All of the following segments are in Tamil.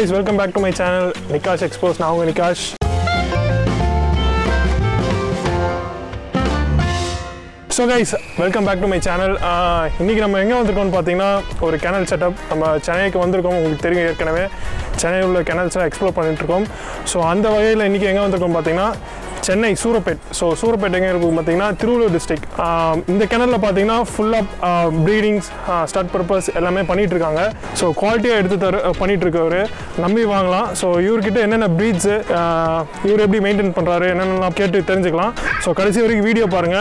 guys, welcome back to my channel Nikaash Explores. मैं हूँ Nikash. So guys, welcome back to my channel. इन्हीं हम एंगे वंदिरुक्कोम पार्त्तींगना और कैनल सेटअप नम्म चेन्नई वंदिरुक्कोम उंगलुक्कु तेरियुम एर्कनवे चेन्नई उल्ल कैनल्स एक्सप्लोर पण्णिट्टु इरुक्कोम सो अंद वगैयिल इन्नैक्कु एंगे वंदिरुक्कोम पार्त्तींगना चेन्नई सूरपेट सो सूरपेट एंगे इरुक्कुम पार्त्तींगना तिरुवल्लूर डिस्ट्रिक्ट इंद कैनल पार्त्तींगना फुल्ला ब्रीडिंग्स स्टार्ट पर्पस एल्लामे पण्णिट्टु इरुक्कांगा सो क्वालिटिया एडुत्तु पण्णिट्टु इरुक्कवरु नम्बी वांगलाम सो इवर किट्ट एन्ना ब्रीड्स इवर एप्पडी मेंटेन पण्றாரு என்னென்னலாம் கேட்டு தெரிஞ்சுக்கலாம் சோ கடைசி வரைக்கும் வீடியோ பாருங்க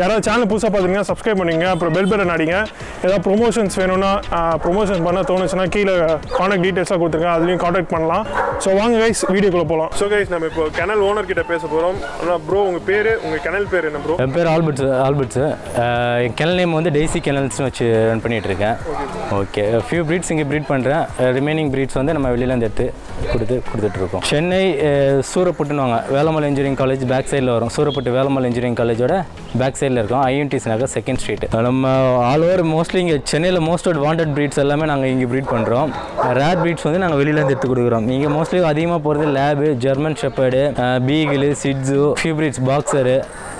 यारा चैनल புதுசா பாத்தீங்கன்னா சப்ஸ்கிரைப் பண்ணுங்க அப்புறம் பெல் பட்டன் அடிங்க ஏதாவது ப்ரமோஷன்ஸ் வேணும்னா ப்ரமோஷன் பண்ண தோணுச்சுனா கீழ கான்டாக்ட் டீடைல்ஸா கொடுத்துங்க அதுலயும் கான்டாக்ட் பண்ணலாம் சோ வாங்க गाइस வீடியோக்குள்ள போலாம் சோ गाइस நாம இப்போ கனல் ஓனர் கிட்ட பேச போறோம் அண்ணா bro உங்க பேரு உங்க கனல் பேர் என்ன bro என் பேர் ஆல்பர்ட் கனல் நேம் வந்து டெய்சி கனல்ஸ்னு வச்சு ரன் பண்ணிட்டு இருக்கேன் ஓகே ஃபியூ பிரீட்ஸ் இங்க பிரீட் பண்றேன் ரிமைனிங் பிரீட்ஸ் வந்து நம்ம வெளியில இருந்து எடுத்து கொடுத்துட்டு இருக்கோம் சென்னை சூரப்பட்டுனுவாங்க வேலம்மாள் இன்ஜினியரிங் காலேஜ் பேக் சைடுல வரும் சூரப்பட்டு வேலம்மாள் இன்ஜினியரிங் காலேஜோட பேக் சைடுல இருக்கோம் ஐஎன்டிஸ் நகர் 2nd ஸ்ட்ரீட் நம்ம ஆல் ஓவர் மோஸ்ட்லி இங்க சென்னையில மோஸ்ட் வாண்டட் பிரீட்ஸ் எல்லாமே நாங்க இங்க பிரீட் பண்றோம் ரேர் பிரீட்ஸ் வந்து நாங்க வெளியில இருந்து எடுத்து கொடுக்குறோம் இங்க மோஸ்ட்லி அதிகமா போறது lab German shepherd beagle shih tzu few breeds boxer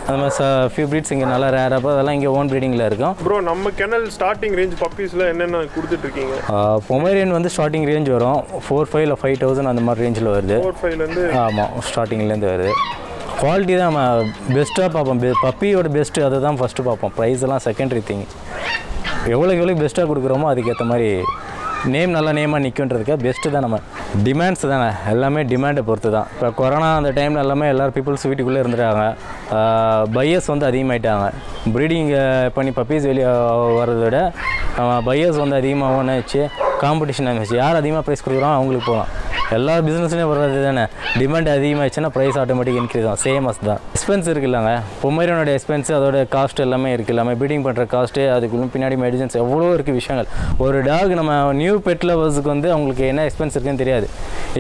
அந்த மாதிரி ஃபியூ பிரீட்ஸ் இங்க நல்லா ரேரா அதெல்லாம் இங்க ஓன் பிரீடிங்ல இருக்கும் bro நம்ம கெனல் ஸ்டார்டிங் ரேஞ்ச் பப்பீஸ்ல என்னென்ன கொடுத்துட்டு இருக்கீங்க பொமேரியன் வந்து ஸ்டார்டிங் ரேஞ்ச் வரும் 4-5 இல்ல 5000 அந்த மாதிரி ரேஞ்ச்ல வருது 4-5 ல இருந்து ஆமா ஸ்டார்டிங்ல இருந்து வருது क्वालिटी தான் பெஸ்டா பாப்போம் பப்பியோட பெஸ்ட் அத தான் ஃபர்ஸ்ட் பாப்போம் பிரைஸ் எல்லாம் செகண்டரி திங் எவ்வளவு பெஸ்டா குடுக்குறோமோ அதுக்கு ஏத்த மாதிரி நேம் நல்ல நேமா நிக்கும்ன்றதுக்கு பெஸ்ட் தான் நம்ம டிமாண்ட்ஸ் தான எல்லாமே டிமாண்ட பொறுத்து தான் இப்ப கொரோனா அந்த டைம்ல எல்லாமே எல்லாரும் பீப்பிள்ஸ் வீட்டுக்குள்ள இருந்துட்டாங்க பையஸ் வந்து அதிகமாயிட்டாங்க பிரீடிங் பண்ணி பப்பீஸ் வெளிய வரத விட பையஸ் வந்து அதிகமாவனாச்சு காம்படிஷன் ஆச்சு யார் அதிகமா பிரைஸ் குடுக்குறாங்க அவங்களுக்கு போலாம் எல்லா பிசினஸ்லயே வரது தான டிமாண்ட் அதிகமாயிச்சனா பிரைஸ் ஆட்டோமேட்டிக் இன்கிரீஸ் ஆகும் சேம் அஸ் தான் எக்ஸ்பென்ஸ் இருக்குல்லங்க பொமேரியனோட எக்ஸ்பென்ஸ் அதோட காஸ்ட் எல்லாமே இருக்குல்லங்க பீடிங் பண்ற காஸ்ட் அதுக்குள்ள பின்னாடி மெடிசன்ஸ் எவ்வளோ இருக்கு விஷயங்கள் ஒரு டாக் நம்ம நியூ பெட் லவர்ஸ்க்கு வந்து அவங்களுக்கு என்ன எக்ஸ்பென்ஸ் இருக்குன்னு தெரியாது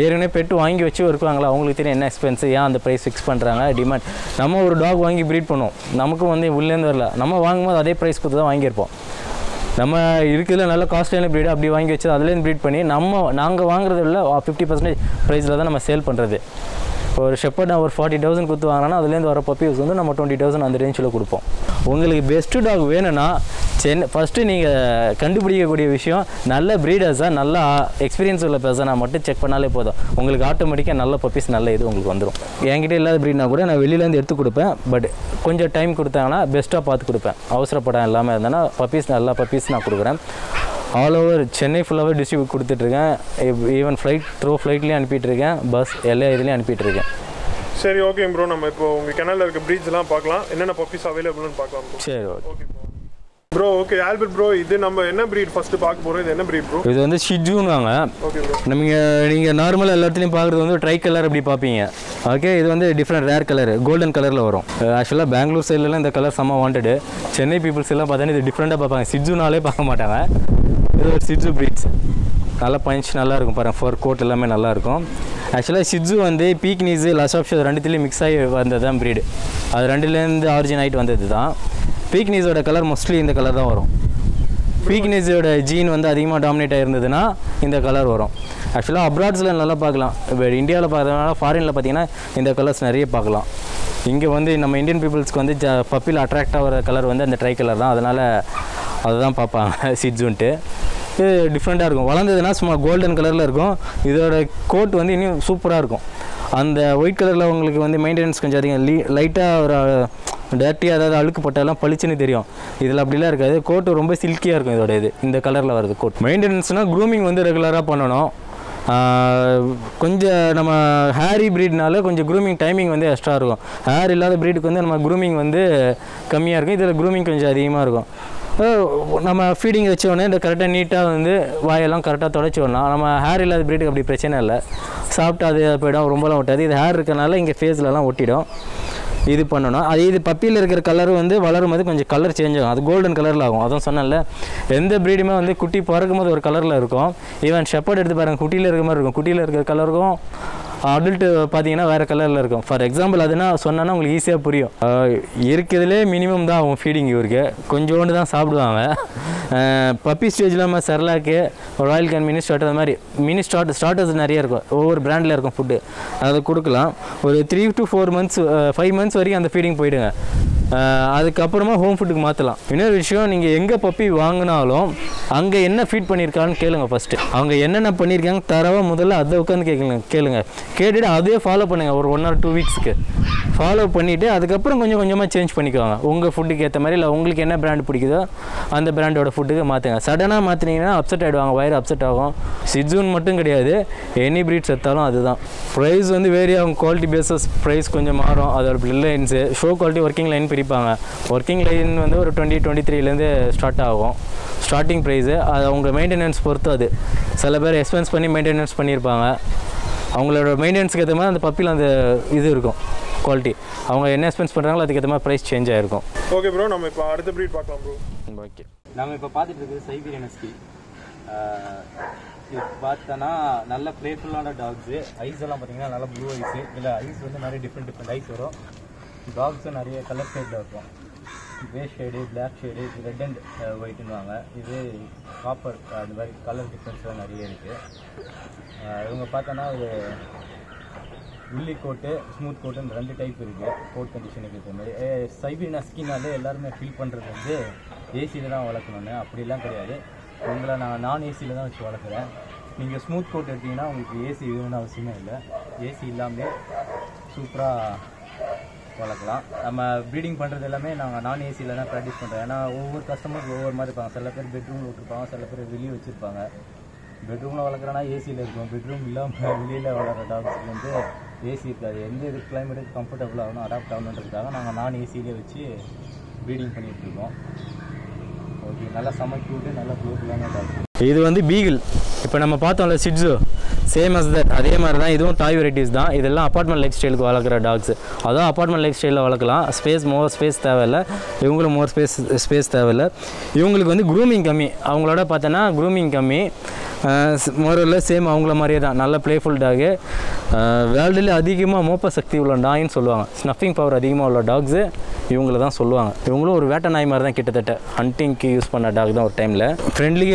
ஏற்கனவே பெட் வாங்கி வச்சு இருக்காங்களா அவங்களுக்கு தெரியும் என்ன எக்ஸ்பென்ஸ் ஏன் அந்த பிரைஸ் ஃபிக்ஸ் பண்றாங்க டிமாண்ட் நம்ம ஒரு டாக் வாங்கி பிரீட் பண்ணுவோம் நமக்கு வந்து உள்ளேந்து வரல நம்ம வாங்கும்போது அதே பிரைஸ் கொடுத்து தான் வாங்கியிருப்போம் நம்ம இருக்குல நல்ல காஸ்ட்லியான பிரீட் அப்படி வாங்கி வச்சு அதுலேருந்து பிரீட் பண்ணி நாங்கள் வாங்குறது இல்லை 50% ப்ரைஸில் தான் நம்ம சேல் பண்ணுறது இப்போ ஒரு ஷெப்பர்ட் நான் ஒரு 40,000 கொடுத்து வாங்கினா அதுலேருந்து வர பப்பீஸ் வந்து நம்ம 20,000 அந்த ரேஞ்சில் கொடுப்போம் உங்களுக்கு பெஸ்ட்டு டாக் வேணும்னா ஃபஸ்ட்டு நீங்கள் கண்டுபிடிக்கக்கூடிய விஷயம் நல்ல ப்ரீடர்ஸாக நல்லா எக்ஸ்பீரியன்ஸ் உள்ள பெர்சனாக மட்டும் செக் பண்ணாலே போதும் உங்களுக்கு ஆட்டோமேட்டிக்காக நல்ல பப்பீஸ் நல்ல இது உங்களுக்கு வந்துடும் என்கிட்ட இல்லாத ப்ரீட்னா கூட நான் வெளியிலேருந்து எடுத்து கொடுப்பேன் பட் கொஞ்சம் டைம் கொடுத்தாங்கன்னா பெஸ்ட்டாக பார்த்து கொடுப்பேன் அவசரப்படம் எல்லாமே இருந்தேன்னா பப்பீஸ் நல்லா பப்பீஸ் நான் கொடுக்குறேன் ஆல் ஓவர் சென்னை ஃபுல்லாகவே டிஸ்ட்ரிபியூட் கொடுத்துட்ருக்கேன் ஈவன் ஃப்ளைட் ஃப்ளைட்லேயும் அனுப்பிட்டுருக்கேன் பஸ் எல்லா இதுலேயும் அனுப்பிட்டுருக்கேன் சரி ஓகே ப்ரோ நம்ம இப்போ உங்கள் கனலில் இருக்க பிரீட்ஸ்லாம் பார்க்கலாம் என்னென்ன பப்பீஸ் அவைலபிள்னு பார்க்கலாம் சரி okay bro okay Albert bro இது நம்ம என்ன பிரீட் ஃபர்ஸ்ட் பார்க்க போறோம் இது என்ன பிரீட் ப்ரோ இது வந்து ஷி ட்சூனுவாங்க ஓகே ப்ரோ நீங்க நார்மலா எல்லாத்துலயும் பார்க்குறது வந்து ட்ரை கலர் அப்படி பாப்பீங்க ஓகே இது வந்து டிஃபரண்ட் ரேர் கலர் கோல்டன் கலர்ல வரும் ஆக்சுவலா பெங்களூர் சைடுல எல்லாம் இந்த கலர் சம வாண்டட் சென்னை பீப்பிள்ஸ் எல்லாம் பார்த்தா இது டிஃபரண்டா பார்ப்பாங்க ஷி ட்சூனாலே பார்க்க மாட்டாங்க இது ஒரு ஷி ட்சூ பிரீட்ஸ் நல்லா பஞ்ச் நல்லா இருக்கும் பாருங்க ஃபோர் கோட் எல்லாமே நல்லா இருக்கும் ஆக்சுவலாக ஷி ட்சூ வந்து பீக்னீஸ் லசாப்ஷர் ரெண்டுத்துலேயும் மிக்ஸ் ஆகி வந்தது தான் ப்ரீடு அது ரெண்டுலேருந்து ஆரிஜின் ஆகிட்டு வந்தது தான் பீக்னீஸோட கலர் மோஸ்ட்லி இந்த கலர் தான் வரும் பீக்னீஸோட ஜீன் வந்து அதிகமாக டாமினேட் ஆகிருந்ததுன்னா இந்த கலர் வரும் ஆக்சுவலாக அப்ராட்ஸில் நல்லா பார்க்கலாம் இப்போ இந்தியாவில் பார்க்கறதுனால ஃபாரினில் பார்த்தீங்கன்னா இந்த கலர்ஸ் நிறைய பார்க்கலாம் இங்கே வந்து நம்ம இந்தியன் பீப்புள்ஸ்க்கு வந்து பப்பியில் அட்ராக்ட் ஆகிற கலர் வந்து அந்த ட்ரை கலர் தான் அதனால் அதை தான் பார்ப்பாங்க ஷி ட்சூன்ட்டு இது டிஃப்ரெண்ட்டாக இருக்கும் வளர்ந்ததுன்னா சும்மா கோல்டன் கலரில் இருக்கும் இதோட கோட் வந்து இன்னும் சூப்பராக இருக்கும் அந்த ஒயிட் கலரில் உங்களுக்கு வந்து மெயின்டெனன்ஸ் கொஞ்சம் அதிகம் லைட்டாக ஒரு டேரக்டியாக அதாவது அழுக்குப்பட்டாலாம் பளிச்சுன்னு தெரியும் இதில் அப்படிலாம் இருக்காது கோட்டு ரொம்ப சில்கியாக இருக்கும் இதோட இது இந்த கலரில் வருது கோட் மெயின்டெனன்ஸ்னால் க்ரூமிங் வந்து ரெகுலராக பண்ணணும் கொஞ்சம் நம்ம ஹேரி ப்ரீட்னால கொஞ்சம் க்ரூமிங் டைமிங் வந்து எக்ஸ்ட்ரா இருக்கும் ஹேர் இல்லாத ப்ரீடுக்கு வந்து நம்ம க்ரூமிங் வந்து கம்மியாக இருக்கும் இதில் க்ரூமிங் கொஞ்சம் அதிகமாக இருக்கும் நம்ம ஃபீடிங் வச்சோடனே இந்த கரெக்டாக நீட்டாக வந்து வாயெல்லாம் கரெக்டாக துடைச்சி விடலாம் நம்ம ஹேர் இல்லாத ப்ரீடுக்கு அப்படி பிரச்சனை இல்லை சாப்பிட்டா அது போய்டும் ரொம்பலாம் ஒட்டாது இது ஹேர் இருக்கனால இங்கே ஃபேஸ்லலாம் ஒட்டிடும் இது பண்ணணும் அது இது பப்பியில் இருக்கிற கலர் வந்து வளரும்போது கொஞ்சம் கலர் சேஞ்ச் ஆகும் அது கோல்டன் கலரில் ஆகும் அதுவும் சொன்னால எந்த ப்ரீடுமே வந்து குட்டி பிறக்கும் போது ஒரு கலரில் இருக்கும் ஈவன் ஷெப்பர்ட் எடுத்து பாருங்கள் குட்டியில் இருக்கிற மாதிரி இருக்கும் குட்டியில் இருக்கிற கலருக்கும் அடல்ட் பாத்தீங்கன்னா வேற கலர்ல இருக்கும். ஃபார் எக்ஸாம்பிள் அதுனா சொன்னானா உங்களுக்கு ஈஸியா புரியும். இருக்குதுல மினிமம் தான் அவன் ஃபீடிங் இவருக்கு கொஞ்சோண்டு தான் சாப்பிடுவாங்க. பப்பி ஸ்டேஜ்லமா Cerelac, Royal Canin mini start அந்த மாதிரி மினி ஸ்டார்டர்ஸ் நிறைய இருக்கும். ஒவ்வொரு பிராண்ட்ல இருக்கும் ஃபுட். அதை கொடுக்கலாம். ஒரு 3 to 4 months 5 months வரைக்கும் அந்த ஃபீடிங் போய்டுங்க. அதுக்கப்புறமா ஹோம் ஃபுட்டுக்கு மாற்றலாம். இன்னொரு விஷயம், நீங்கள் எங்கே பப்பி வாங்கினாலும் அங்கே என்ன ஃபீட் பண்ணியிருக்கான்னு கேளுங்க. ஃபஸ்ட்டு அவங்க என்னென்ன பண்ணியிருக்காங்க தரவாக முதல்ல அதை உட்காந்து கேளுங்க. கேட்டுவிட்டு அதே ஃபாலோ பண்ணுங்கள். ஒரு 1 or 2 weeks ஃபாலோ பண்ணிவிட்டு அதுக்கப்புறம் கொஞ்சம் கொஞ்சமாக சேஞ்ச் பண்ணிக்குவாங்க. உங்கள் ஃபுட்டுக்கு ஏற்ற மாதிரி, இல்லை உங்களுக்கு என்ன பிராண்ட் பிடிக்குதோ அந்த பிராண்டோட ஃபுட்டுக்கு மாற்றுங்க. சடனாக மாற்றினீங்கன்னா அப்செட் ஆகிடுவாங்க, வயிறு அப்செட் ஆகும். சிட்சூன் மட்டும் கிடையாது, எனி ப்ரீட் செத்தாலும் அதுதான். ப்ரைஸ் வந்து வேரி ஆகும். குவாலிட்டி பேஸஸ் ப்ரைஸ் கொஞ்சம் மாறும். அதோட lines show quality working line பிரிப்பாங்க. ஒர்க்கிங் லைன் வந்து ஒரு 20-23 ஸ்டார்ட் ஆகும் ஸ்டார்டிங் ப்ரைஸு. அது அவங்க மெயின்டெனன்ஸ் பொறுத்து. அது சில பேர் எக்ஸ்பென்ஸ் பண்ணி மெயின்டெனன்ஸ் பண்ணியிருப்பாங்க. அவங்களோட மெயின்டெனன்ஸுக்கு ஏற்ற மாதிரி அந்த பப்பியில் அந்த இது இருக்கும் குவாலிட்டி. அவங்க என்ன எக்ஸ்பென்ஸ் பண்ணுறாங்களோ அதுக்கேற்ற மாதிரி ப்ரைஸ் சேஞ்ச் ஆகிருக்கும். ஓகே ப்ரோ, நம்ம இப்போ அடுத்த ப்ரீட் பார்க்கலாம் ப்ரோ. ஓகே, நம்ம இப்போ பார்த்துட்டு இருக்குது சைபீரியன் ஹஸ்கி. இது பார்த்தோன்னா நல்ல பிளேஃபுல்லான டாக்ஸு. ஐஸ் எல்லாம் பார்த்தீங்கன்னா நல்லா ப்ளூ ஐஸு. இல்லை ஐஸ் வந்து நிறைய டிஃப்ரெண்ட் ஐஸ் வரும். டாக்ஸும் நிறைய கலர் ஷேடில் இருக்கும். Grey shade, black shade, red and ஒயிட்டுன்னுவாங்க. இது காப்பர். அந்த மாதிரி கலர் டிஃப்ரென்ஸ்லாம் நிறைய இருக்குது. இவங்க பார்த்தோன்னா ஒரு உள்ளி கோட்டு, ஸ்மூத் கோட்டுன்னு ரெண்டு டைப் இருக்குது. கோட் கண்டிஷனுக்கு இருக்கிற மாதிரி சைபீரியன் ஹஸ்கினாலே எல்லாருமே ஃபீல் பண்ணுறது வந்து ஏசியில் தான் வளர்க்கணுன்னு அப்படிலாம் கிடையாது. உங்களை நான் நான் ஏசியில் தான் வச்சு வளர்க்குறேன். நீங்கள் ஸ்மூத் கோட் எடுத்திங்கன்னா உங்களுக்கு ஏசி வேணும்னு அவசியமே இல்லை. ஏசி இல்லாமலே சூப்பராக வளர்க்கலாம். நம்ம ப்ரீடிங் பண்ணுறது எல்லாமே நாங்கள் நான் ஏசியில் தான் ப்ராக்டிஸ் பண்ணுறோம். ஏன்னா ஒவ்வொரு கஸ்டமருக்கு ஒவ்வொரு மாதிரி இருப்பாங்க. சில பேர் பெட்ரூமில் விட்டுருப்பாங்க, சில பேர் வெளியே வச்சுருப்பாங்க. பெட்ரூமில் வளர்க்குறோன்னா ஏசியில் இருக்கும். பெட்ரூம் இல்லாமல் வெளியில் வளர்கிற டாக்ஸ் வந்து ஏசி இருக்காது. எந்த இது கிளைமேட்டுக்கு கம்ஃபர்டபுள் ஆகணும், அடாப்ட் ஆகணுன்றதுக்காக நாங்கள் நான் ஏசியிலே வச்சு ப்ரீடிங் பண்ணிகிட்ருக்கோம். ஓகே, நல்லா சமைக்கிட்டு நல்லா ப்ளூஃபுல்லான டாக்ஸ். இது வந்து பீகிள். இப்போ நம்ம பார்த்தோம்ல ஷிட்சு, சேம் அஸ் தட், அதே மாதிரி தான். இதுவும் டாய் வெரைட்டிஸ் தான். இதெல்லாம் அப்பார்ட்மெண்ட் லைஃப் ஸ்டைலுக்கு வளர்க்குற டாக்ஸ். அதுவும் அப்பார்ட்மெண்ட் லைஃப் ஸ்டைலில் வளர்க்கலாம். ஸ்பேஸ் மோர் ஸ்பேஸ் தேவையில்லை. இவங்களும் மோர் ஸ்பேஸ் தேவையில்லை. இவங்களுக்கு வந்து க்ரூமிங் கம்மி. அவங்களோட பார்த்தோன்னா க்ரூமிங் கம்மி. மோரல்ல சேம் அவங்கள மாதிரியே தான். நல்ல பிளேஃபுல் டாகு. வேர்ல்டில் அதிகமாக மோப்ப சக்தி உள்ள நாயின்னு சொல்லுவாங்க. ஸ்னஃபிங் பவர் அதிகமாக உள்ள டாக்ஸு இவங்கள தான் சொல்லுவாங்க. இவங்களும் ஒரு வேட்டை நாய் மாதிரி தான். கிட்டத்தட்ட ஹண்டிங்க்கு யூஸ் பண்ண டாக் தான். ஒரு டைமில்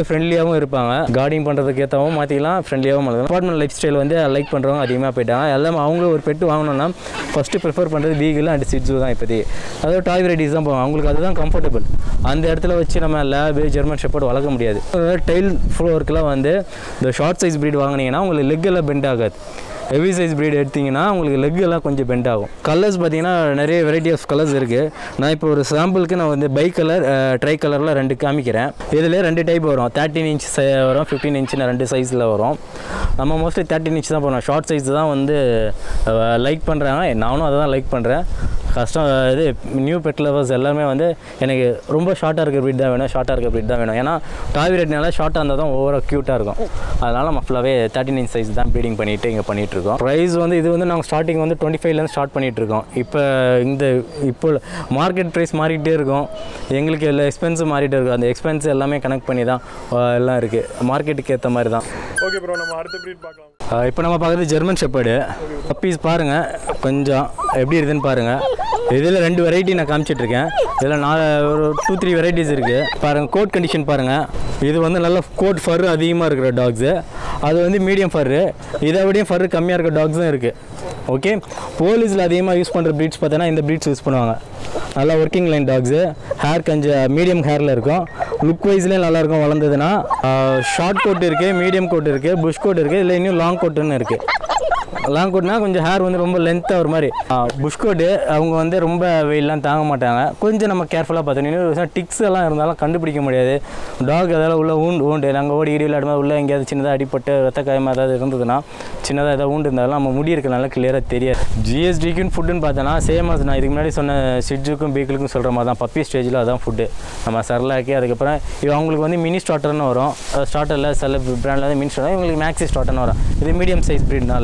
ஃப்ரெண்ட்லியாகவும் இருப்பாங்க. கார்டிங் பண்ணுறதுக்கு ஏற்றவும் மாற்றிக்கலாம், ஃப்ரெண்ட்லியாகவும் இருக்கும். அப்பார்ட்மெண்ட் லைஃப் ஸ்டைல் வந்து லைக் பண்ணுறவங்க அதிகமாக போயிட்டாங்க. எல்லாமே அவங்களும் ஒரு பெட்டு வாங்கணும்னா ஃபஸ்ட்டு ப்ரிஃபர் பண்ணுறது பீகிள் அண்ட் ஷிட்சு தான் இப்போதைக்கு. அதாவது டாய் வெரைட்டிஸ் தான் போவாங்க. அவங்களுக்கு அதுதான் கம்ஃபர்டபுள். அந்த இடத்துல வச்சு நம்ம லேபு ஜெர்மன் ஷெப்பர்ட் வளர்க்க முடியாது. டெய்ல் ஃப்ளோருக்குலாம் வந்து இந்த ஷார்ட் சைஸ் ப்ரீட் வாங்கினீங்கன்னா உங்களுக்கு லெக்கெல்லாம் பெண்ட் ஆகாது. ஹெவி சைஸ் ப்ரீட் எடுத்திங்கன்னா உங்களுக்கு லெக்கெல்லாம் கொஞ்சம் பெண்ட் ஆகும். கலர்ஸ் பார்த்திங்கன்னா நிறைய வெரைட்டி ஆஃப் கலர்ஸ் இருக்குது. நான் இப்போ ஒரு சாம்பிளுக்கு நான் வந்து பை கலர், ட்ரை கலரில் ரெண்டு காமிக்கிறேன். இதில் ரெண்டு டைப் வரும். 13 inch வரும், 15 inch ரெண்டு சைஸில் வரும். நம்ம மோஸ்ட்லி 13 inch தான் போகிறோம். ஷார்ட் சைஸ் தான் வந்து லைக் பண்ணுறாங்க. நானும் அதை தான் லைக் பண்ணுறேன். கஷ்டம் இது நியூ பெட் லவர்ஸ் எல்லாமே வந்து எனக்கு ரொம்ப ஷார்ட்டாக இருக்கிற ப்ரீட் தான் வேணும், ஷார்ட்டாக இருக்கிற ப்ரீட் தான் வேணும். ஏன்னா டாய் ப்ரீட்னால ஷார்ட்டாக இருந்தால் தான் ஓவராக க்யூட்டாக இருக்கும். அதனால் நம்ம ஃபுல்லாகவே 13 inch சைஸ் தான் ப்ரீடிங் பண்ணிவிட்டு இங்கே பண்ணிகிட்ருக்கோம். ப்ரைஸ் வந்து இது வந்து நாங்கள் ஸ்டார்டிங் வந்து 25 ஸ்டார்ட் பண்ணிகிட்ருக்கோம். இப்போ மார்க்கெட் ப்ரைஸ் மாறிக்கிட்டே இருக்கும். எங்களுக்கு எல்லா எக்ஸ்பென்ஸும் மாறிட்டே இருக்கும். அந்த எக்ஸ்பென்ஸ் எல்லாமே கனெக்ட் பண்ணி தான் எல்லாம் இருக்குது. மார்க்கெட்டுக்கு ஏற்ற மாதிரி தான். ஓகே ப்ரோ, நம்ம அடுத்த ப்ரீட் பார்க்கலாம். இப்போ நம்ம பார்க்குறது ஜெர்மன் ஷெப்பர்டு. பப்பீஸ் பாருங்கள், கொஞ்சம் எப்படி இருக்குதுன்னு பாருங்கள். இதில் ரெண்டு வெரைட்டி நான் காமிச்சிட்ருக்கேன். இதில் ஒரு 2-3 வெரைட்டிஸ் இருக்குது. பாருங்கள் கோட் கண்டிஷன் பாருங்கள். இது வந்து நல்லா கோட் ஃபர் அதிகமாக இருக்கிற டாக்ஸு. அது வந்து மீடியம் ஃபர்ரு. இதை விடையும் ஃபர் கம்மியாக இருக்கிற டாக்ஸும் இருக்குது. ஓகே, போலீஸில் அதிகமாக யூஸ் பண்ணுற ப்ரீட்ஸ் பார்த்தோன்னா இந்த ப்ரீட்ஸ் யூஸ் பண்ணுவாங்க. நல்லா ஒர்க்கிங் லைன் டாக்ஸு. ஹேர் கொஞ்சம் மீடியம் ஹேரில் இருக்கும். லுக் வைஸ்லேயும் நல்லாயிருக்கும். வளர்ந்ததுன்னா ஷார்ட் கோட் இருக்குது, மீடியம் கோட் இருக்குது, புஷ் கோட் இருக்குது, இல்லை இன்னும் லாங் கோட்டுன்னு இருக்குது. லாங் கோட்னா கொஞ்சம் ஹேர் வந்து ரொம்ப லென்த்தாக ஒரு மாதிரி. புஷ் கோட்டு அவங்க வந்து ரொம்ப வெயிலெலாம் தாங்க மாட்டாங்க. கொஞ்சம் நம்ம கேர்ஃபுல்லாக பார்த்தோம். டிக்ஸ் எல்லாம் இருந்தாலும் கண்டுபிடிக்க முடியாது. டாக் அதெல்லாம் உள்ள ஊண்டு நாங்கள் ஓடி இடி விளையாடும் போது உள்ளே எங்கேயாவது சின்னதாக அடிப்பட்டு ரத்த காயமாக ஏதாவது இருந்ததுன்னா, சின்னதாக ஏதாவது ஊண்டு இருந்தாலும் நம்ம முடி இருக்கிறனால கிளியராக தெரியாது. ஜிஎஸ்டிக்குன்னு ஃபுட்டுன்னு பார்த்தோன்னா சேம் ஆஸ் நான் இதுக்கு முன்னாடி சொன்ன ஷிட்சுக்கும் பீகிளுக்கும் சொல்கிற மாதிரி தான். பப்பி ஸ்டேஜில் அதான் ஃபுட்டு நம்ம சரலாக்கி. அதுக்கப்புறம் அவங்களுக்கு வந்து மினி ஸ்டார்டர்னு வரும். ஸ்டார்டரில் சில பிராண்டில் வந்து மினி ஸ்டார்டர், இவங்களுக்கு மேக்ஸி ஸ்டார்டர்னு வரும். இது மீடியம் சைஸ் ப்ரீட்னால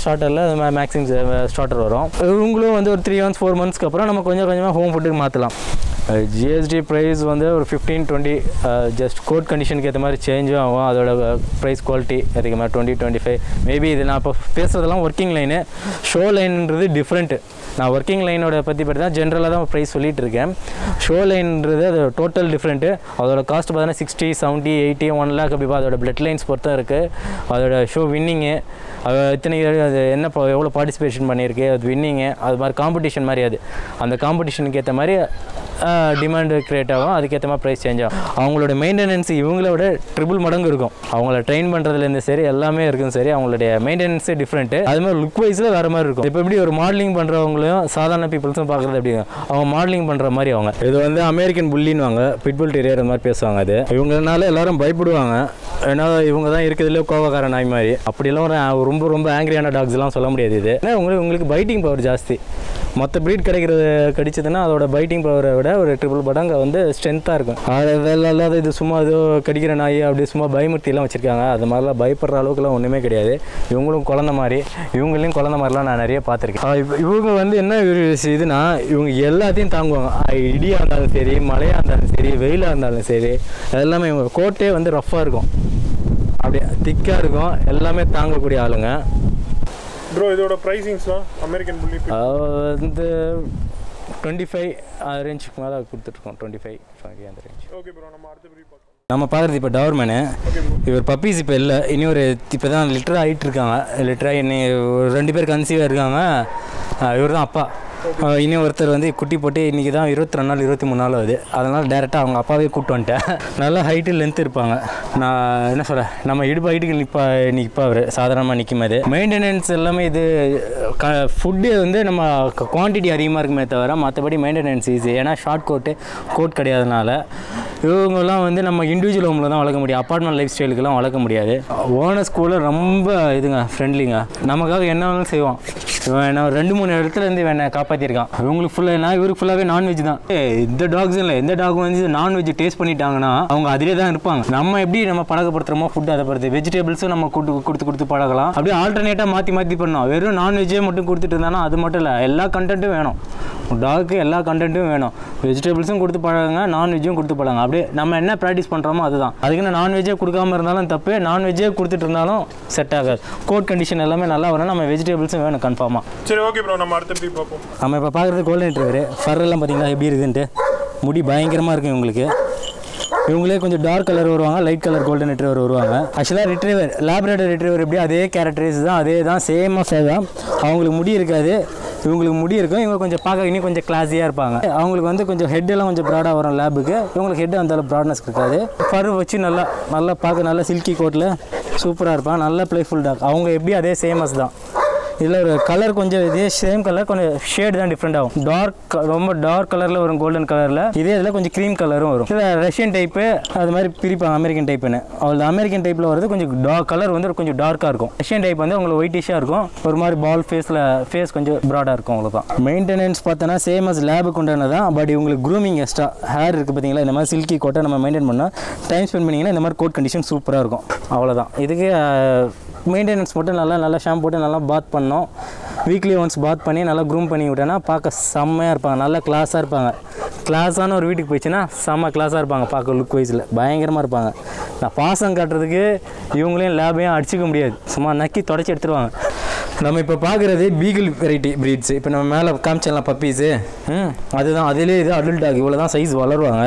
ஸ்டார்டரில் அது மாதிரி மேக்ஸிமம் ஸ்டார்டர் வரும். இவங்களும் வந்து ஒரு 3 months 4 monthsக்கு அப்புறம் நம்ம கொஞ்சம் கொஞ்சமாக ஹோம் ஃபுட்டுக்கு மாற்றலாம். GST price வந்து ஒரு 15-20 just code condition கேத்த மாதிரி change ஆகும். அதோட price quality அதுக்கு மேல 20-25 மேபி. இது நான் இப்ப பேசுறதெல்லாம் working line, show lineன்றது different. நான் working line ஓட பத்தி பார்த்தா ஜெனரலா தான் price சொல்லிட்டு இருக்கேன். show lineன்றது அது total different. அதோட காஸ்ட் பார்த்தா 60 70 80 1 lakh அப்படி அதோட blood lines பொறுத்து இருக்கு. அதோட show winning இத்தனை என்ன எவ்வளவு participation பண்ணிருக்கு அது winning அது மாதிரி காம்படிஷன் மாதிரி அது அந்த காம்படிஷனுக்கு ஏத்த மாதிரி डिमांड क्रिएट आगो अदुक्केत्तमा प्राइस चेंज आगो मेंटेनेंस इवंगलोड ट्रिपल मडंगु इरुक्कुम avangala train pandradhula irundhu seri ellame irukum seri avangala maintenance different adhu mari look wise la vera mari irukum ipo eppadi or modeling pandravangalaiyum sadhana peoples paakradhu eppadi avanga modeling pandra mari avanga idu vandha american bully nuanga pitbull terrier andha mari pesuvanga adhu ivungalanaala ellarum bayipaduvanga ena ivunga dhaan irukudhila kovakaran naai mari appadi illa romba romba angry ana dogs la solla mudiyadhu idhu ena ungalku biting power jaasti மற்ற ப்ரீட் கடிச்சதுன்னா அதோட பைட்டிங் பவரை விட ஒரு ட்ரிபிள் மடங்கு வந்து ஸ்ட்ரென்த்தாக இருக்கும். அதெல்லாம் இது சும்மா ஏதோ கடிக்கிற நாய் அப்படி சும்மா பயமுறுத்திலாம் வச்சுருக்காங்க. அது மாதிரிலாம் பயப்படுற அளவுக்குலாம் ஒன்றுமே கிடையாது. இவங்களும் குழந்த மாதிரி இவங்களையும் குழந்த மாதிரிலாம் நான் நிறைய பார்த்துருக்கேன். இவங்க வந்து என்ன இதுனா இவங்க எல்லாத்தையும் தாங்குவாங்க. இடியாக இருந்தாலும் சரி, மழையாக இருந்தாலும் சரி, வெயிலாக இருந்தாலும் சரி, எல்லாமே இவங்க கோட்டே வந்து ரஃப்பாக இருக்கும், அப்படியே திக்காக இருக்கும், எல்லாமே தாங்கக்கூடிய ஆளுங்க. bro இதோட பிரைசிங்ஸ்லாம் அமெரிக்கன் புல்லி இந்த 25 ரேஞ்சுக்கு மேல கொடுத்துட்டோம். 25 அந்த ரேஞ்ச். ஓகே bro நம்ம அடுத்து ப்ரீ பாக்கலாம். நம்ம பாக்குறது இப்ப டார்மன். இவர் பப்பீஸ் இப்ப இல்ல, இனி ஒரு இப்பதான் லிட்டர் ஆயிட்டு இருக்காங்க. லிட்டரா இனி ரெண்டு பேர் கன்சீவ் இருக்காங்க. இவர்தான் அப்பா. இனி ஒருத்தர் வந்து குட்டி போட்டு இன்றைக்கி தான் 22 நாள் 23 நாள் ஆகுது. அதனால் டேரெக்டாக அவங்க அப்பாவே கூப்பிட்டு வந்துட்டேன். நல்லா ஹைட்டு லென்த் இருப்பாங்க. நான் என்ன சொல்கிறேன், நம்ம இடுப்பு ஹைட்டுக்கு நிற்பா அவர் சாதாரணமாக நிற்கும். அது மெயின்டெனன்ஸ் எல்லாமே இது ஃபுட்டு வந்து நம்ம குவான்டிட்டி அதிகமாக இருக்குமே தவிர மற்றபடி மெயின்டெனன்ஸ் ஈஸி. ஏன்னா ஷார்ட் கோட் கிடையாதனால இவங்கெல்லாம் வந்து நம்ம இண்டிவிஜுவல் ஹோமில் தான் வளர்க்க முடியும். அப்பார்ட்மெண்ட் லைஃப் ஸ்டைலுக்கெல்லாம் வளர்க்க முடியாது. ஓனர் ஸ்கூலில் ரொம்ப இதுங்க ஃப்ரெண்ட்லிங்க, நமக்காக என்ன வேணாலும் செய்வோம். இவன் என்ன 2-3 இடத்துலேருந்து வேணா காப்பாற்றிருக்கான். இவங்களுக்கு ஃபுல்லாக நான் இவருக்கு ஃபுல்லாகவே நான்வெஜ் தான். எந்த டாக்ஸும் இல்லை, எந்த டாக் வந்து நான்வெஜ் டேஸ்ட் பண்ணிட்டாங்கன்னா அவங்க அதிலே தான் இருப்பாங்க. நம்ம எப்படி நம்ம பழக்கப்படுத்துகிறோமோ ஃபுட்டு அதை படுத்து வெஜிடபிள்ஸும் நம்ம கொடுத்து பழகலாம். அப்படியே ஆல்டர்னேட்டாக மாற்றி பண்ணோம். வெறும் நான்வெஜ்ஜே மட்டும் கொடுத்துட்டு இருந்தானா அது மட்டும் இல்லை, எல்லா கண்டென்ட்டும் வேணும். டாக்கு எல்லா கண்டென்ட்டும் வேணும். வெஜிடபிள்ஸும் கொடுத்து பழகுங்க, நான்வெஜ்ஜும் கொடுத்து பழகுங்க. அப்படியே நம்ம என்ன ப்ராக்டிஸ் பண்ணுறோமோ அதுதான். அதுக்குன்னு நான்வெஜ்ஜே கொடுக்காமல் இருந்தாலும் தப்பு, நான்வெஜ்ஜே கொடுத்துட்டு இருந்தாலும் செட் ஆகாது. கோட் கண்டிஷன் எல்லாமே நல்லா வரணும், நம்ம வெஜிடபிள்ஸும் வேணும் கன்ஃபார்மாக. சரி ஓகே ப்ரோ நம்ம அடுத்து எப்படி பார்ப்போம். நம்ம இப்போ பார்க்குறது கோல்டன் ரிட்ரீவர். ஃபர்ரெல்லாம் பார்த்தீங்கன்னா எப்படி இருக்குதுன்ட்டு முடி பயங்கரமாக இருக்கும் இவங்களுக்கு. இவங்களே கொஞ்சம் டார்க் கலர் வருவாங்க, லைட் கலர் கோல்டன் ரிட்ரீவர் வருவாங்க. ஆக்சுவலாக ரிட்ரீவர் லேப்ரடார் ரிட்ரீவர் எப்படி அதே கேரக்டரைஸ் தான், அதே தான் சேமாக சேதான். அவங்களுக்கு முடி இருக்காது, இவங்களுக்கு முடி இருக்கும். இவங்க கொஞ்சம் பார்க்க இன்னும் கொஞ்சம் கிளாஸியாக இருப்பாங்க. அவங்களுக்கு வந்து கொஞ்சம் ஹெட்டெல்லாம் கொஞ்சம் ப்ராடாக வரும் லேபுக்கு. இவங்களுக்கு ஹெட் அந்த ப்ராட்னஸ் இருக்காது. பரு வச்சு நல்லா பார்க்க நல்லா சில்கி கோட்டில் சூப்பராக இருப்பாங்க. நல்லா பிளேஃபுல் டாக். அவங்க எப்படி அதே சேமஸ் தான். இதில் ஒரு கலர் கொஞ்சம் இதே சேம் கலர், கொஞ்சம் ஷேட் தான் டிஃப்ரெண்ட் ஆகும். டார்க் ரொம்ப டார்க் கலரில் வரும் கோல்டன் கலரில், இதே இதில் கொஞ்சம் க்ரீம் கலரும் வரும். இதில் ரஷ்யன் டைப்பு அது மாதிரி பிரிப்பாங்க அமெரிக்கன் டைப்புன்னு. அவள் அமெரிக்கன் டைப்பில் வரது கொஞ்சம் கலர் வந்து கொஞ்சம் டார்க்காக இருக்கும். ரஷ்யன் டைப் வந்து உங்களுக்கு ஒயிட்டிஷாக இருக்கும். ஒரு மாதிரி பால் ஃபேஸ் கொஞ்சம் ப்ராடாக இருக்கும் உங்களுக்கு தான். மெயின்டெனன்ஸ் பார்த்தோன்னா சேம் அஸ் லேபுக்கு உண்டானது தான். பட் இவங்களுக்கு க்ரூமிங் எக்ஸ்ட்ரா ஹேர் இருக்குது பார்த்தீங்களா, இந்த மாதிரி சில்கி கோட்டை நம்ம மெயின்டைன் பண்ணால் டைம் ஸ்பெண்ட் பண்ணிங்கன்னா இந்த மாதிரி கோட் கண்டிஷன் சூப்பராக இருக்கும். அவ்வளோதான். இதுக்கு மெயின்டெனன்ஸ் மட்டும் நல்லா ஷாம்பு போட்டு நல்லா பாத் பண்ணோம். வீக்லி ஒன்ஸ் பாத் பண்ணி நல்லா க்ரூம் பண்ணி விட்டேன்னா பார்க்க செம்மையாக இருப்பாங்க. நல்லா கிளாஸாக இருப்பாங்க. கிளாஸான ஒரு வீட்டுக்கு போயிடுச்சுன்னா செம்ம கிளாஸாக இருப்பாங்க. பார்க்க லுக் வைஸில் பயங்கரமாக இருப்பாங்க. நான் பாசம் காட்டுறதுக்கு இவங்களையும் லேபையும் அடிச்சிக்க முடியாது, சும்மா நக்கி தொடச்சி எடுத்துருவாங்க. நம்ம இப்போ பார்க்குறது பீகிள் வெரைட்டி ப்ரீட்ஸு. இப்போ நம்ம மேலே காமிச்சிடலாம் பப்பீஸு. அதுதான் அதிலே இது அடல்ட் ஆகி இவ்வளோ தான் சைஸ் வளருவாங்க.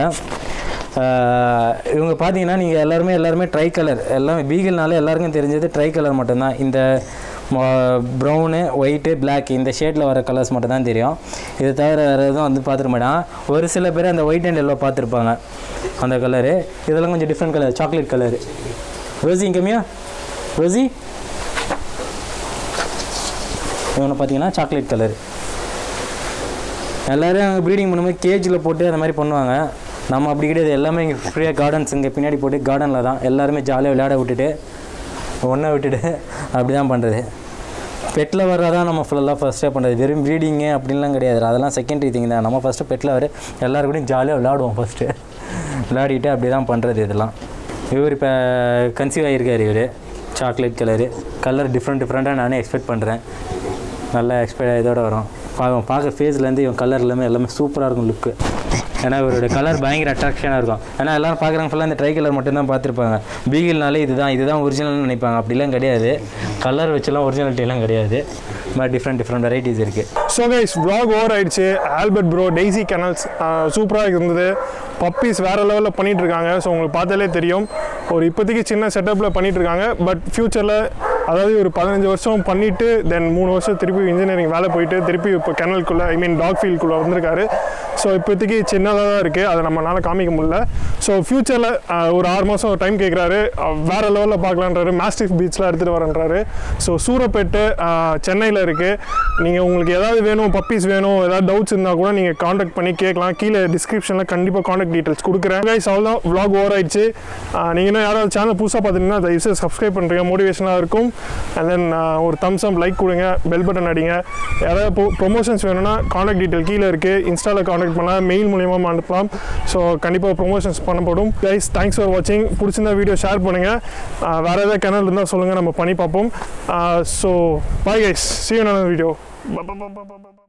இவங்க பார்த்தீங்கன்னா நீங்கள் எல்லாருமே ட்ரை கலர். எல்லாமே பீகிள்னால எல்லாருக்கும் தெரிஞ்சது ட்ரை கலர் மட்டும்தான். இந்த ப்ரௌனு ஒயிட்டு பிளாக் இந்த ஷேடில் வர கலர்ஸ் மட்டும் தான் தெரியும். இதை தவிர வேறு எதுவும் வந்து பார்த்துக்க மாட்டான். ஒரு சில பேர் அந்த ஒயிட் அண்ட் எல்லோ பார்த்துருப்பாங்க அந்த கலரு. இதெல்லாம் கொஞ்சம் different colour, chocolate colour. Rosy கம்மியா ரோஸி இவனை பார்த்தீங்கன்னா சாக்லேட் கலரு. எல்லோரும் அவங்க ப்ரீடிங் பண்ணும்போது கேஜில் போட்டு அந்த மாதிரி பண்ணுவாங்க. நம்ம அப்படி கிடையாது. எல்லாமே இங்கே ஃப்ரீயாக கார்டன்ஸ் இங்கே பின்னாடி போட்டு கார்டனில் தான் எல்லாருமே ஜாலியாக விளையாட விட்டுட்டு ஒன்றை விட்டுட்டு அப்படி தான் பண்ணுறது. பெட்டில் வர்றதான் நம்ம ஃபுல்லாக ஃபஸ்ட்டாக பண்ணுறது. வெறும் ப்ரீடிங்கு அப்படின்லாம் கிடையாது, அதெல்லாம் செகண்டரி திங் தான். நம்ம ஃபஸ்ட்டு பெட்டில் வர எல்லோரும் கூடயும் ஜாலியாக விளையாடுவோம். ஃபஸ்ட்டு விளையாடிட்டு அப்படி தான் பண்ணுறது. இதெல்லாம் இவர் இப்போ கன்சீவ் ஆகியிருக்கார். இவர் சாக்லேட் கலரு. கலர் டிஃப்ரெண்ட்டாக நானே எக்ஸ்பெக்ட் பண்ணுறேன். நல்லா எக்ஸ்பெக்ட் இதோட வரும். பார்க்க ஃபேஸ்லேருந்து இவன் கலர் எல்லாமே சூப்பராக இருக்கும் லுக்கு. ஏன்னா இவரோட கலர் பயங்கர அட்ராக்ஷனாக இருக்கும். ஏன்னா எல்லோரும் பார்க்குறாங்க ஃபுல்லாக இந்த ட்ரை கலர் மட்டும்தான் பார்த்துருப்பாங்க. பீகிள்னாலே இதுதான் ஒரிஜினல்னு நினைப்பாங்க. அப்படிலாம் கிடையாது, கலர் வச்சுலாம் ஒரிஜினாலிட்டிலாம் கிடையாது. डिफरेंट डिफरेंट वेराइटीज़ इरुक्कु. सो गाइस व्लॉग ओवर आयिरुchu. आल्बर्ट ब्रो डेजी कैनल्स सूपरा इरुंदु. पप्पीस वेर लेवल पण्णिट्टु इरुक्कांगा. सो उंगलुक्कु पाताले तेरियुम और इप्पोதைக்கு சின்ன செட்டப்ல பண்னிட்டு இருக்காங்க. பட் ஃபியூச்சர்ல அதாவது ஒரு 15 வருஷம் பண்ணிட்டு தென் 3 வருஷம் திருப்பி இன்ஜினியரிங் வேலை போயிட்டு திருப்பி இப்போ கனல்குள்ள டாக் ஃபீல்டுக்குள்ள வந்திருக்காரு. ஸோ இப்போதைக்கு சின்னதாக தான் இருக்குது, அதை நம்மளால காமிக்க முடியல. ஸோ ஃபியூச்சரில் ஒரு 6 மாதம் டைம் கேட்குறாரு, வேறு லெவலில் பார்க்கலான்றாரு. மாஸ்டிஃப் பீச்சில் எடுத்துகிட்டு வரன்றாரு. ஸோ சூரப்பேட்டு சென்னையில் இருக்குது. நீங்கள் உங்களுக்கு ஏதாவது வேணும், பப்பீஸ் வேணும், ஏதாவது டவுட்ஸ் இருந்தால் கூட நீங்கள் காண்டாக்ட் பண்ணி கேட்கலாம். கீழே டிஸ்கிரிப்ஷனில் கண்டிப்பாக காண்டாக்ட் டீட்டெயில்ஸ் கொடுக்குறேன். கைஸ் அவ்வளோதான், விளாக் ஓவர் ஆயிடுச்சு. நீங்கள் இன்னும் யாராவது சேனல் புதுசாக பார்த்துட்டீங்கன்னா தயவுசெய்து சப்ஸ்கிரைப் பண்ணுறீங்க, மோட்டிவேஷனாக இருக்கும். அண்ட் தென் ஒரு தம்ஸ் அப் லைக் கொடுங்க, பெல் பட்டன் அடிங்க. யாராவது ப்ரொமோஷன்ஸ் வேணும்னா காண்டாக்ட் டீட்டெயில் கீழே இருக்குது. இன்ஸ்டாவில் காண்டாக்ட் பண்ணலாம், மெயில் மூலியமாக அனுப்பலாம். ஸோ கண்டிப்பாக ப்ரொமோஷன்ஸ் பண்ணப்படும். கைஸ் தேங்க்ஸ் ஃபார் வாட்சிங். பிடிச்சிருந்தா வீடியோ ஷேர் பண்ணுங்கள். வேறு ஏதாவது சேனல் இருந்தால் சொல்லுங்கள், நம்ம பண்ணி பார்ப்போம். So bye guys, see you in another video.